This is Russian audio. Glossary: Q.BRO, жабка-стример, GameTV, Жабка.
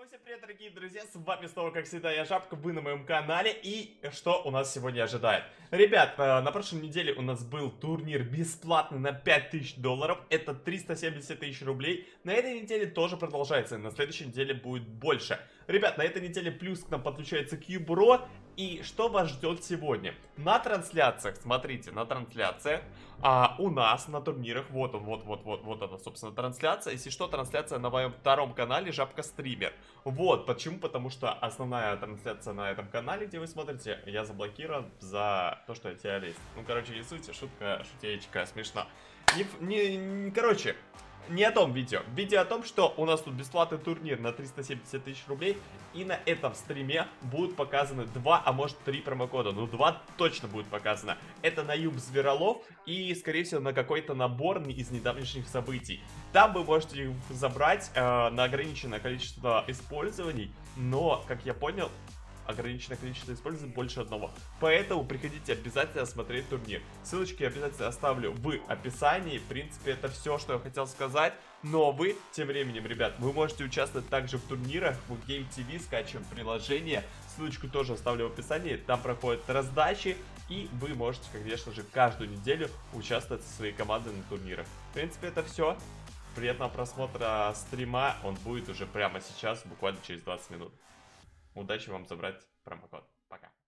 Снова всем привет, дорогие друзья, с вами снова, как всегда, я Жабка, вы на моем канале, и что у нас сегодня ожидает? Ребят, на прошлой неделе у нас был турнир бесплатный на 5000 долларов, это 370 тысяч рублей, на этой неделе тоже продолжается, на следующей неделе будет больше. Ребят, на этой неделе плюс к нам подключается Кьюбро, и что вас ждет сегодня? На трансляциях, смотрите, на трансляциях, у нас на турнирах, вот она, собственно, трансляция, если что, трансляция на моем втором канале Жабка-стример. Вот, почему, потому что основная трансляция на этом канале, где вы смотрите, я заблокирован за то, что я террорист. Ну, короче, не суть, шутка, шутеечка, смешно. Короче... Не о том видео. Видео о том, что у нас тут бесплатный турнир на 370 тысяч рублей. И на этом стриме будут показаны 2, а может 3 промокода. Ну 2 точно будет показано. Это на Юб Зверолов и, скорее всего, на какой-то набор из недавнешних событий. Там вы можете их забрать на ограниченное количество использований. Но, как я понял, ограниченное количество использований больше одного. Поэтому приходите обязательно смотреть турнир. Ссылочки я обязательно оставлю в описании. В принципе, это все, что я хотел сказать. Но вы, тем временем, ребят, вы можете участвовать также в турнирах. В GameTV скачиваем приложение. Ссылочку тоже оставлю в описании. Там проходят раздачи. И вы можете, конечно же, каждую неделю участвовать со своей командой на турнирах. В принципе, это все. Приятного просмотра стрима. Он будет уже прямо сейчас, буквально через 20 минут. Удачи вам забрать промокод. Пока.